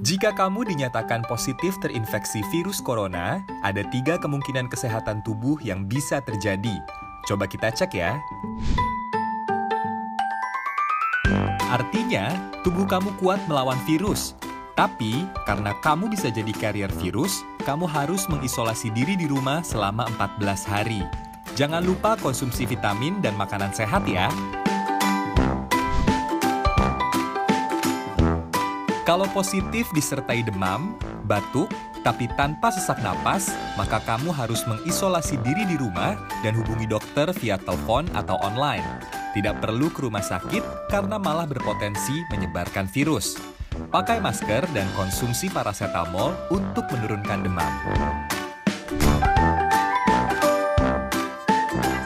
Jika kamu dinyatakan positif terinfeksi virus corona, ada 3 kemungkinan kesehatan tubuh yang bisa terjadi. Coba kita cek ya. Artinya, tubuh kamu kuat melawan virus. Tapi, karena kamu bisa jadi carrier virus, kamu harus mengisolasi diri di rumah selama 14 hari. Jangan lupa konsumsi vitamin dan makanan sehat ya. Kalau positif disertai demam, batuk, tapi tanpa sesak napas, maka kamu harus mengisolasi diri di rumah dan hubungi dokter via telepon atau online. Tidak perlu ke rumah sakit karena malah berpotensi menyebarkan virus. Pakai masker dan konsumsi paracetamol untuk menurunkan demam.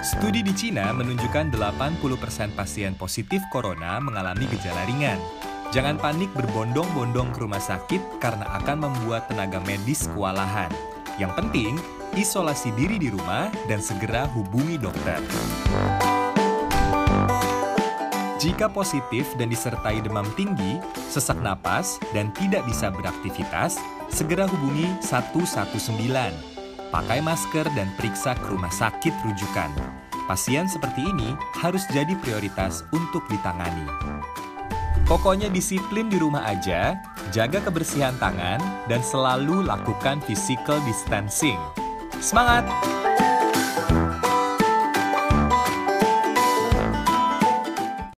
Studi di Cina menunjukkan 80% pasien positif corona mengalami gejala ringan. Jangan panik berbondong-bondong ke rumah sakit karena akan membuat tenaga medis kewalahan. Yang penting, isolasi diri di rumah dan segera hubungi dokter. Jika positif dan disertai demam tinggi, sesak napas, dan tidak bisa beraktivitas, segera hubungi 119. Pakai masker dan periksa ke rumah sakit rujukan. Pasien seperti ini harus jadi prioritas untuk ditangani. Pokoknya disiplin di rumah aja, jaga kebersihan tangan, dan selalu lakukan physical distancing. Semangat!